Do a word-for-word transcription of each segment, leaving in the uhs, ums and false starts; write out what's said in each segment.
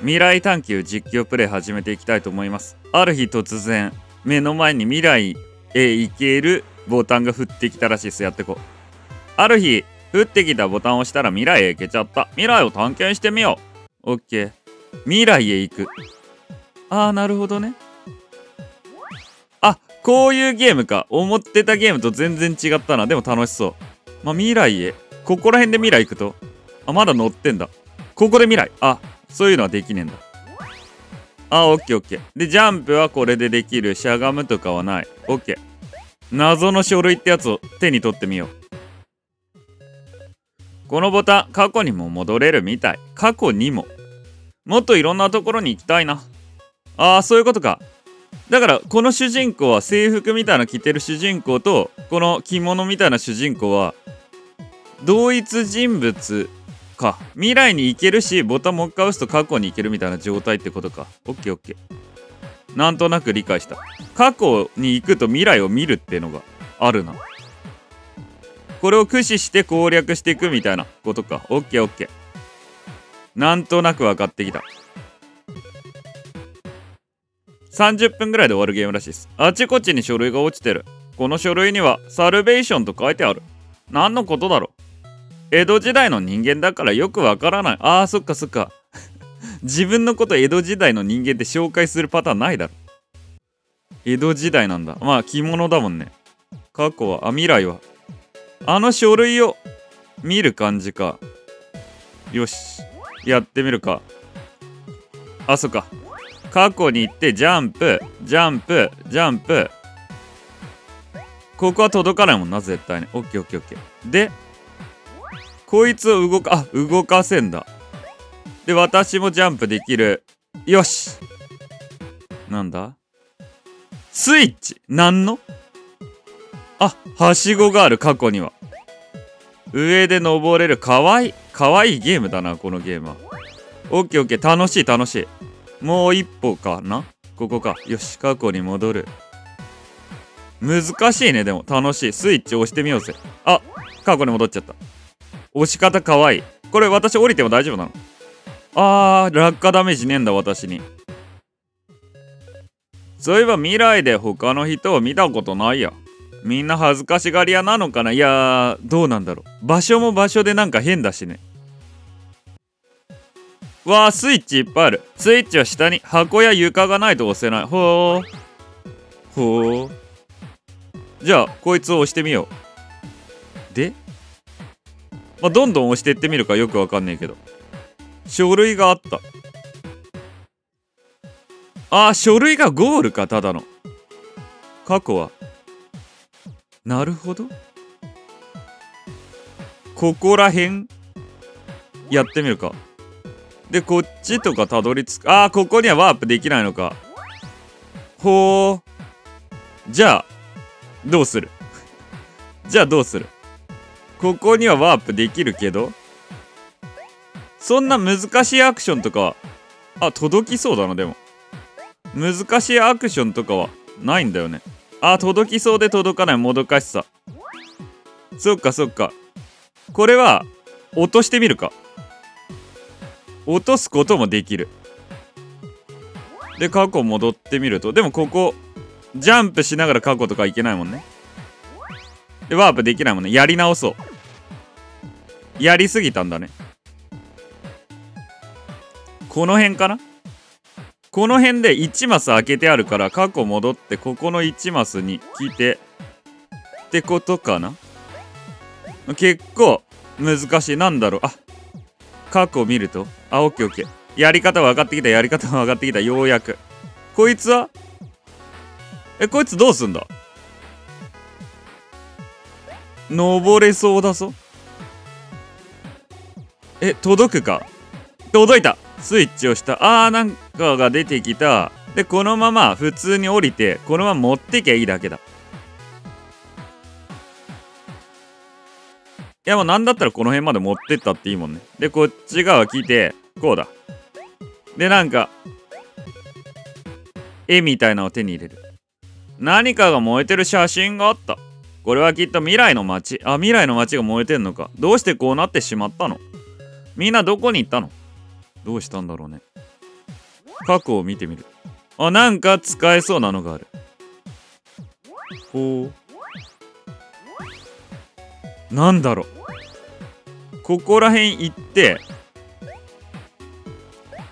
未来探求実況プレイ始めていきたいと思います。ある日突然目の前に未来へ行けるボタンが降ってきたらしいです。やってこう。ある日降ってきたボタンを押したら未来へ行けちゃった。未来を探検してみよう。オッケー。未来へ行く。あーなるほどね。あ、こういうゲームか。思ってたゲームと全然違ったな。でも楽しそう。まあ、未来へ。ここら辺で未来行くと。あ、まだ乗ってんだ。ここで未来。あ、そういうのはできねえんだ。あ、オッケーオッケー。で、ジャンプはこれでできる。しゃがむとかはない。オッケー。謎の書類ってやつを手に取ってみよう。このボタン、過去にも戻れるみたい。過去にも。もっといろんなところに行きたいな。ああ、そういうことか。だから、この主人公は制服みたいな着てる主人公と、この着物みたいな主人公は、同一人物か。未来に行けるし、ボタンもう一回押すと過去に行けるみたいな状態ってことか。オッケーオッケー。なんとなく理解した。過去に行くと未来を見るっていうのがあるな。これを駆使して攻略していくみたいなことか。オッケーオッケー。なんとなく分かってきた。さんじゅっぷんぐらいで終わるゲームらしいです。あちこちに書類が落ちてる。この書類にはサルベーションと書いてある。何のことだろう。江戸時代の人間だからよくわからない。あーそっかそっか。自分のこと江戸時代の人間って紹介するパターンないだろ。江戸時代なんだ。まあ着物だもんね。過去は、あ、未来はあの書類を見る感じか。よし、やってみるか。あ、そっか。過去に行ってジャンプ、ジャンプ、ジャンプ。ここは届かないもんな、絶対に。オッケーオッケーオッケー。で、こいつを動か、あ、動かせんだ。で、私もジャンプできる。よし。なんだ？スイッチ。なんの？あ、はしごがある、過去には。上で登れる。かわいい。かわいいゲームだな、このゲームは。オッケーオッケー。楽しい、楽しい。もう一歩かな？ここか。よし、過去に戻る。難しいね、でも。楽しい。スイッチ押してみようぜ。あ、過去に戻っちゃった。押し方かわいい。これ、私降りても大丈夫なの？あー、落下ダメージねえんだ、私に。そういえば、未来で他の人を見たことないや。みんな恥ずかしがり屋なのかな？いやー、どうなんだろう。場所も場所でなんか変だしね。わー、スイッチいっぱいある。スイッチは下に。箱や床がないと押せない。ほー。ほー。じゃあ、こいつを押してみよう。で、まあ、どんどん押していってみるか。よくわかんねえけど。書類があった。あー、書類がゴールか、ただの。過去は。なるほど。ここら辺やってみるか。で、こっちとかたどり着く。ああ、ここにはワープできないのか。ほう。じゃあ、どうする？じゃあどうする？ここにはワープできるけど、そんな難しいアクションとかは、あ、届きそうだな、でも。難しいアクションとかはないんだよね。あー、届きそうで届かないもどかしさ。そっかそっか。これは落としてみるか。落とすこともできる。で、過去戻ってみると、でもここジャンプしながら過去とかいけないもんね。で、ワープできないもんね。やり直そう。やりすぎたんだね。この辺かな。この辺でいちマス開けてあるから、過去戻ってここのいちマスに来てってことかな。結構難しい。なんだろう。あ、過去を見ると、あ、オッケーオッケー。やり方は分かってきた。やり方は分かってきた。ようやく。こいつは、え、こいつどうすんだ？登れそうだぞ。え、届くか。届いた。スイッチを押した。あー、なんかが出てきた。で、このまま普通に降りて、このまま持ってきゃいいだけだ。いや、もうなんだったらこの辺まで持ってったっていいもんね。で、こっち側来てこうだ。で、なんか絵みたいなのを手に入れる。何かが燃えてる写真があった。これはきっと未来の街。あ、未来の街が燃えてんのか。どうしてこうなってしまったの？みんなどこに行ったの？どうしたんだろうね。過去を見てみる。あ、なんか使えそうなのがある。こう。なんだろう。ここら辺行って、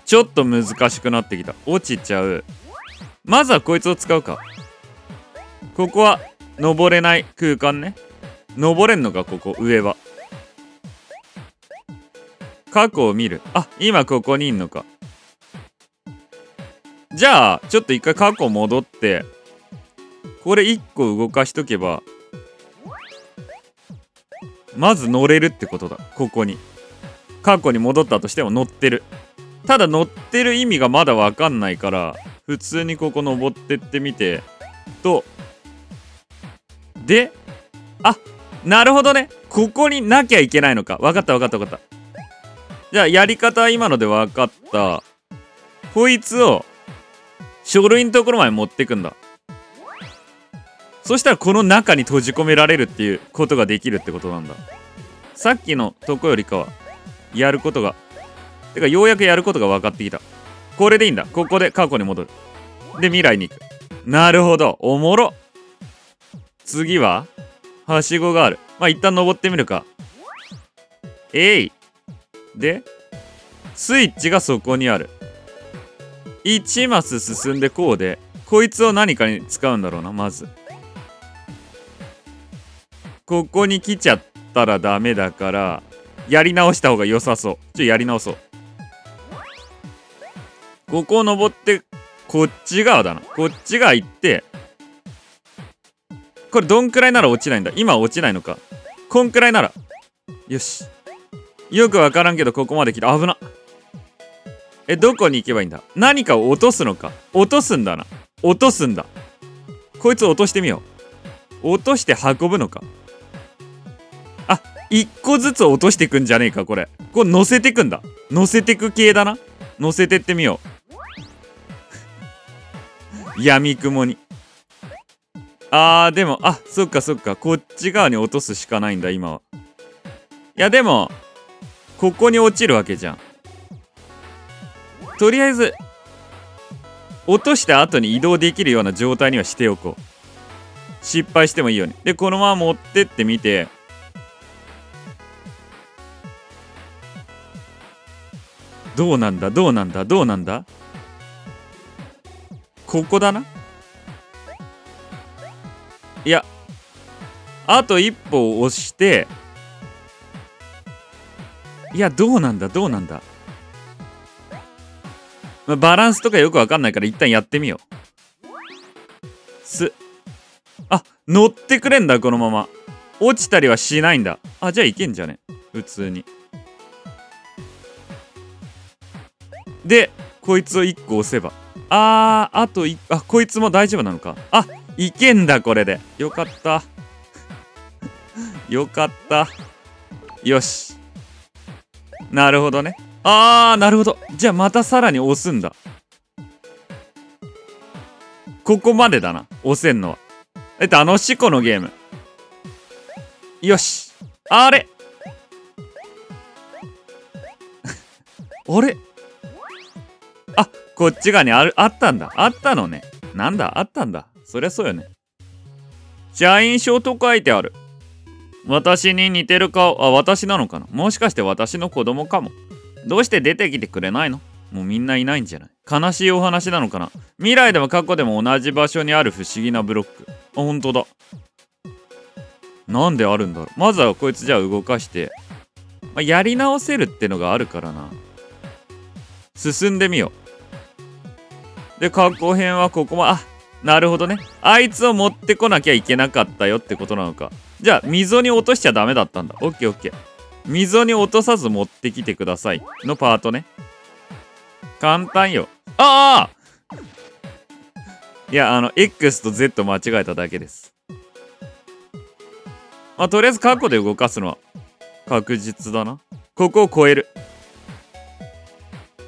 ちょっと難しくなってきた。落ちちゃう。まずはこいつを使うか。ここは登れない空間ね。登れんのか、ここ、上は。過去を見る。あ、今ここにいんのか。じゃあ、ちょっと一回過去戻って、これ一個動かしとけば、まず乗れるってことだ。ここに。過去に戻ったとしても乗ってる。ただ乗ってる意味がまだわかんないから、普通にここ登ってってみて、と、で、あ、なるほどね。ここになきゃいけないのか。わかったわかったわかった。じゃあやり方は今ので分かった。こいつを書類のところまで持ってくんだ。そしたらこの中に閉じ込められるっていうことができるってことなんだ。さっきのとこよりかはやることが。てかようやくやることが分かってきた。これでいいんだ。ここで過去に戻る。で未来に行く。なるほど。おもろ。次ははしごがある。まあ一旦登ってみるか。えい。で、スイッチがそこにある。いちマス進んでこうで、こいつを何かに使うんだろうな、まず。ここに来ちゃったらダメだから、やり直した方が良さそう。ちょ、やり直そう。ここを登って、こっち側だな。こっち側行って、これどんくらいなら落ちないんだ。今は落ちないのか。こんくらいなら。よし。よくわからんけどここまで来た。危な。え、どこに行けばいいんだ。何かを落とすのか。落とすんだな。落とすんだ。こいつを落としてみよう。落として運ぶのか。あ、一個ずつ落としてくんじゃねえか、これ。これ乗せてくんだ。乗せてく系だな。乗せてってみよう。闇雲に。あー、でも、あ、そっかそっか。こっち側に落とすしかないんだ、今は。いや、でも、ここに落ちるわけじゃん。とりあえず落とした後に移動できるような状態にはしておこう。失敗してもいいように。でこのまま持ってってみて、どうなんだどうなんだどうなんだ。ここだな。いや、あと一歩を押して、いや、どうなんだどうなんだ。まあ、バランスとかよくわかんないから一旦やってみよう。すあ、乗ってくれんだ。このまま落ちたりはしないんだ。あ、じゃあいけんじゃね普通に。でこいつをいっこ押せば、あー、あといっこ。あ、こいつも大丈夫なのか。あ、いけんだ。これでよかった。よかった。よし、なるほどね。あー、なるほど。じゃあまたさらに押すんだ。ここまでだな、押せんのは。え、楽しいこのゲーム。よし。あれあれ、あ、こっち側にある、あったんだ。あったのね。なんだ、あったんだ。そりゃそうよね。社員証と書いてある。私に似てる顔。あ、私なのかな。もしかして私の子供かも。どうして出てきてくれないの。もうみんないないんじゃない。悲しいお話なのかな。未来でも過去でも同じ場所にある不思議なブロック。あ、ほんとだ。なんであるんだろう。まずはこいつじゃあ動かして、まあ、やり直せるってのがあるからな。進んでみよう。で過去編はここま、あ、なるほどね。あいつを持ってこなきゃいけなかったよってことなのか。じゃあ溝に落としちゃダメだったんだ。オッケーオッケー。溝に落とさず持ってきてくださいのパートね。簡単よ。ああ、いや、あの X と Z 間違えただけです。まあとりあえず過去で動かすのは確実だな。ここを超える。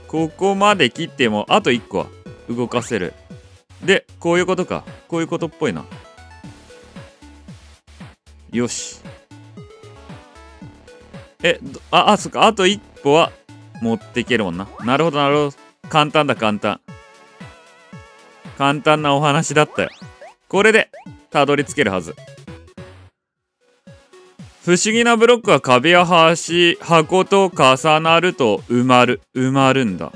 ここまで切ってもあといっこは動かせる。でこういうことか。こういうことっぽいな。よし。え、あ、あ、そっか。あと一歩は持っていけるもんな。なるほど、なるほど。簡単だ、簡単。簡単なお話だったよ。これでたどり着けるはず。不思議なブロックは壁や端、箱と重なると埋まる、埋まるんだ。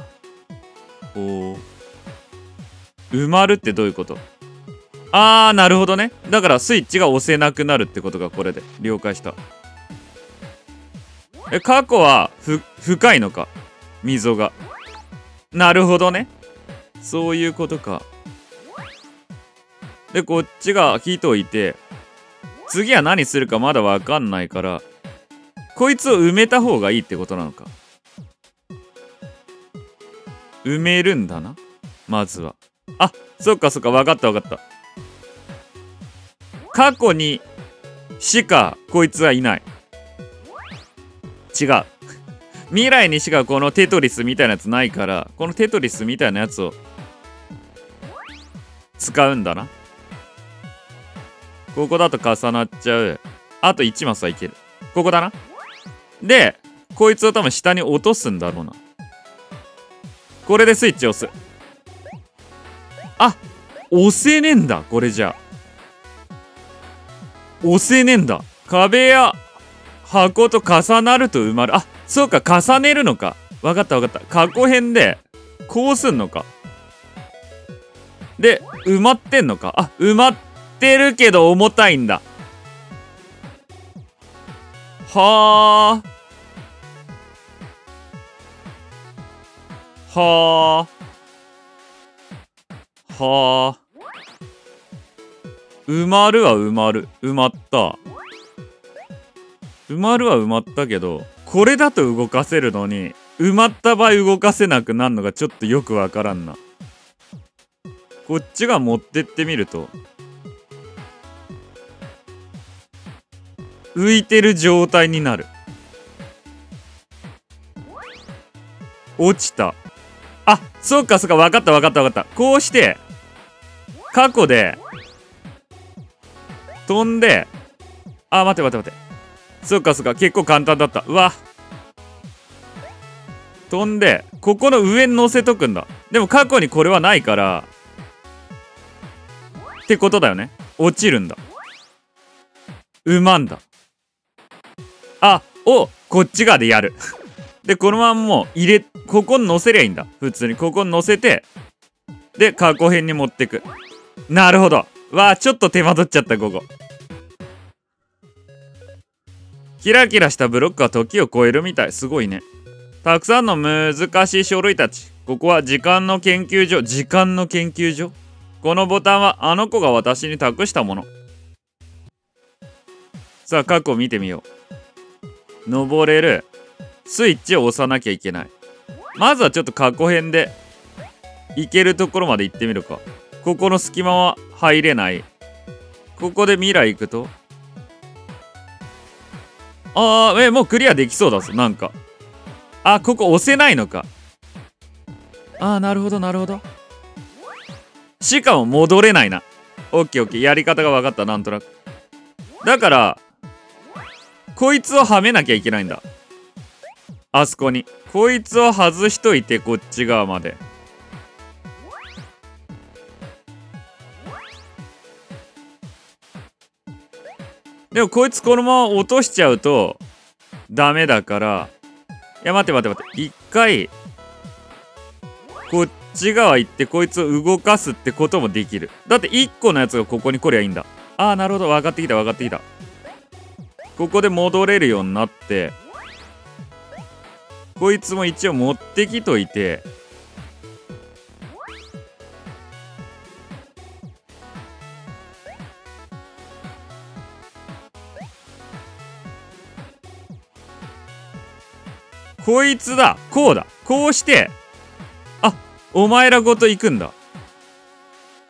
おー。埋まるってどういうこと？あー、なるほどね。だからスイッチが押せなくなるってことがこれで。了解した。え、過去はふ、深いのか？溝が。なるほどね。そういうことか。で、こっちが火といて、次は何するかまだわかんないから、こいつを埋めた方がいいってことなのか。埋めるんだな。まずは。あ、そっかそっか。わかったわかった。過去にしかこいつはいない。違う。未来にしかこのテトリスみたいなやつないから、このテトリスみたいなやつを使うんだな。ここだと重なっちゃう。あといちマスはいける。ここだな。で、こいつを多分下に落とすんだろうな。これでスイッチ押す。あ、押せねえんだ。これじゃあ。押せねえんだ。壁や箱と重なると埋まる。あ、そうか、重ねるのか。わかったわかった。過去編で、こうすんのか。で、埋まってんのか。あ、埋まってるけど重たいんだ。はあ。はあ。はあ。埋まるは埋まる。埋まった。埋まるは埋まったけど、これだと動かせるのに、埋まった場合動かせなくなるのがちょっとよくわからんな。こっちが持ってってみると、浮いてる状態になる。落ちた。あ、そうかそうか、わかったわかったわかった。こうして、過去で、飛んで、あ、待て待て待て。そっかそっか、結構簡単だった。うわ。飛んで、ここの上に乗せとくんだ。でも過去にこれはないから、ってことだよね。落ちるんだ。うまんだ。あ、を、こっち側でやる。で、このまんもう入れ、ここに乗せりゃいいんだ。普通に。ここに乗せて、で、過去編に持ってく。なるほど。わ、ちょっと手間取っちゃった、ここ。キラキラしたブロックは時を超えるみたい。すごいね。たくさんの難しい書類たち。ここは時間の研究所。時間の研究所。このボタンはあの子が私に託したもの。さあ、過去を見てみよう。登れる。スイッチを押さなきゃいけない。まずはちょっと過去編で、行けるところまで行ってみるか。ここの隙間は入れない。ここで未来行くとあー、え、もうクリアできそうだぞ、なんか。あ、ここ押せないのか。あー、なるほど、なるほど。しかも戻れないな。オッケーオッケー、やり方が分かった、なんとなく。だから、こいつをはめなきゃいけないんだ。あそこに。こいつを外しといて、こっち側まで。でもこいつこのまま落としちゃうとダメだから。いや待て待て待て。一回、こっち側行ってこいつを動かすってこともできる。だって一個のやつがここに来りゃいいんだ。ああ、なるほど。分かってきた分かってきた。ここで戻れるようになって、こいつも一応持ってきといて、こいつだ。こうだ。こうして、あ、お前らごと行くんだ。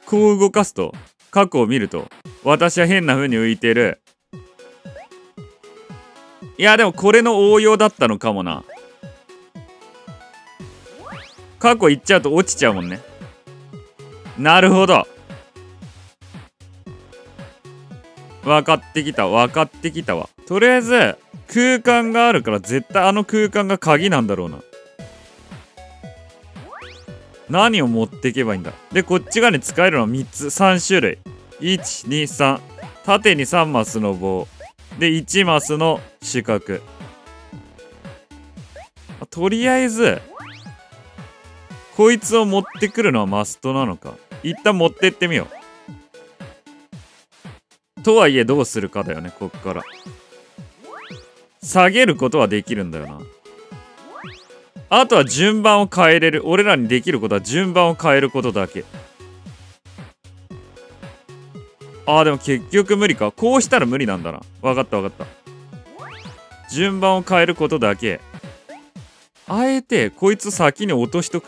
こう動かすと、過去を見ると、私は変な風に浮いてる。いや、でもこれの応用だったのかもな。過去行っちゃうと落ちちゃうもんね。なるほど。分かってきた。分かってきたわ。とりあえず、空間があるから絶対あの空間が鍵なんだろうな。何を持っていけばいいんだ。で、こっち側に使えるのはみっつ、さんしゅるい。いち、に、さん。縦にさんマスの棒。で、いちマスの四角。とりあえず、こいつを持ってくるのはマストなのか。一旦持ってってみよう。とはいえ、どうするかだよね、こっから。下げることはできるんだよな。あとは順番を変えれる。俺らにできることは順番を変えることだけ。あー、でも結局無理か。こうしたら無理なんだな。わかったわかった。順番を変えることだけ。あえてこいつ先に落としとく。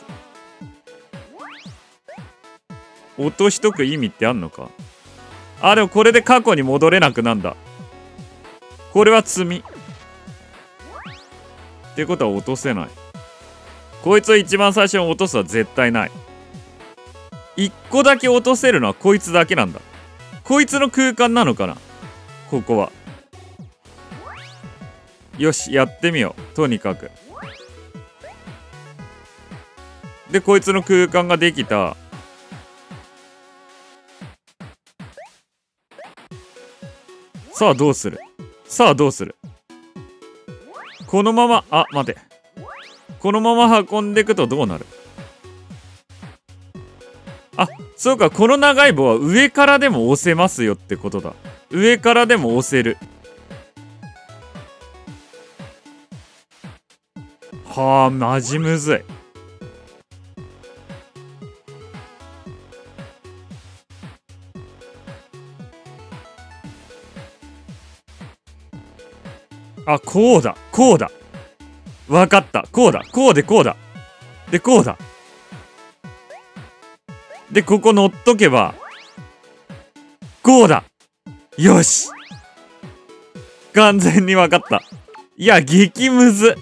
落としとく意味ってあんのか。あー、でもこれで過去に戻れなくなんだ。これは積み。ってことは落とせない。こいつを一番最初に落とすは絶対ない。いっこだけ落とせるのはこいつだけなんだ。こいつの空間なのかな、ここは。よし、やってみよう。とにかく。で、こいつの空間ができた。さあどうするさあどうするこのまま、あ、待て。このまま運んでいくとどうなる。あ、そうか、この長い棒は上からでも押せますよってことだ。上からでも押せる。はあ、マジむずい。あ、こうだこうだわかった。こうだこうでこうだでこうだで、ここ乗っとけばこうだ。よし、完全にわかった。いや、激ムズ。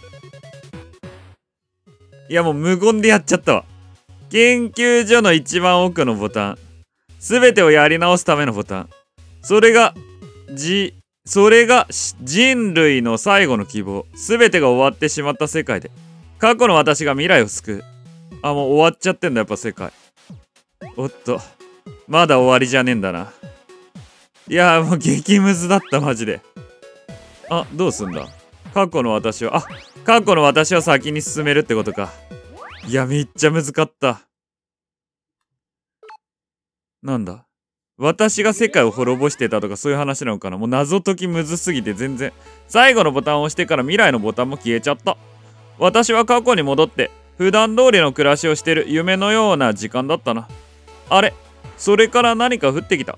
いや、もう無言でやっちゃったわ。研究所の一番奥のボタン、すべてをやり直すためのボタン、それがじそれが人類の最後の希望。すべてが終わってしまった世界で。過去の私が未来を救う。あ、もう終わっちゃってんだ、やっぱ世界。おっと。まだ終わりじゃねえんだな。いやー、もう激ムズだった、マジで。あ、どうすんだ。過去の私は、あ、過去の私は先に進めるってことか。いや、めっちゃ難かった。なんだ。私が世界を滅ぼしてたとかそういう話なのかな。もう謎解きむずすぎて全然。最後のボタンを押してから未来のボタンも消えちゃった。私は過去に戻って普段通りの暮らしをしてる夢のような時間だったな。あれ、それから何か降ってきた。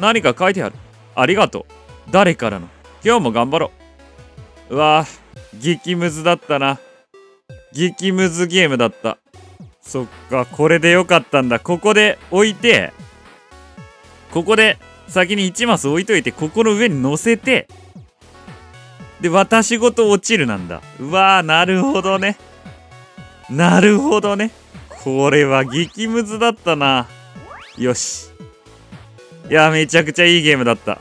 何か書いてある。ありがとう。誰からの。今日も頑張ろう。うわぁ、激ムズだったな。激ムズゲームだった。そっか、これでよかったんだ。ここで置いて、ここで先にいちマス置いといて、ここの上に乗せて、で、私ごと落ちるなんだ。うわー、なるほどね。なるほどね。これは激ムズだったな。よし。いやー、めちゃくちゃいいゲームだった。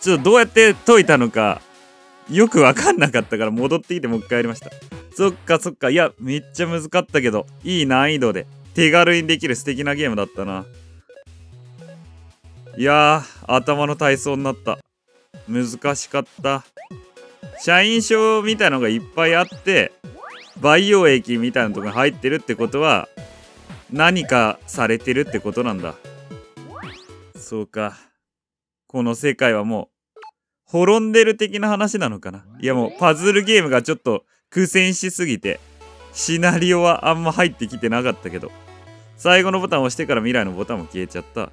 ちょっとどうやって解いたのか、よくわかんなかったから戻ってきてもう一回やりました。そっかそっか。いや、めっちゃ難かったけど、いい難易度で、手軽にできる素敵なゲームだったな。いやー、頭の体操になった。難しかった。社員証みたいのがいっぱいあって、培養液みたいなのとか入ってるってことは、何かされてるってことなんだ。そうか。この世界はもう、滅んでる的な話なのかな。いや、もうパズルゲームがちょっと苦戦しすぎて、シナリオはあんま入ってきてなかったけど、最後のボタンを押してから未来のボタンも消えちゃった。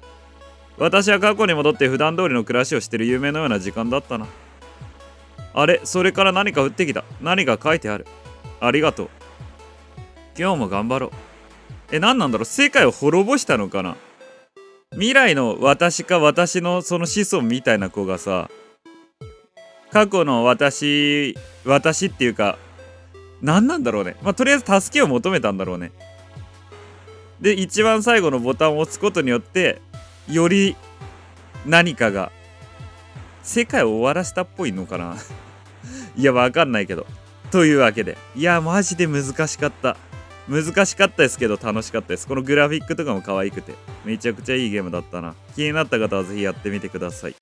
私は過去に戻って普段通りの暮らしをしてる夢のような時間だったな。あれ、それから何か降ってきた。何か書いてある。ありがとう。今日も頑張ろう。え、何なんだろう。世界を滅ぼしたのかな。未来の私か私のその子孫みたいな子がさ、過去の私、私っていうか、何なんだろうね。まあ、とりあえず助けを求めたんだろうね。で、一番最後のボタンを押すことによって、より何かが世界を終わらせたっぽいのかな。いや、わかんないけど。というわけで、いや、マジで難しかった。難しかったですけど楽しかったです。このグラフィックとかも可愛くてめちゃくちゃいいゲームだったな。気になった方はぜひやってみてください。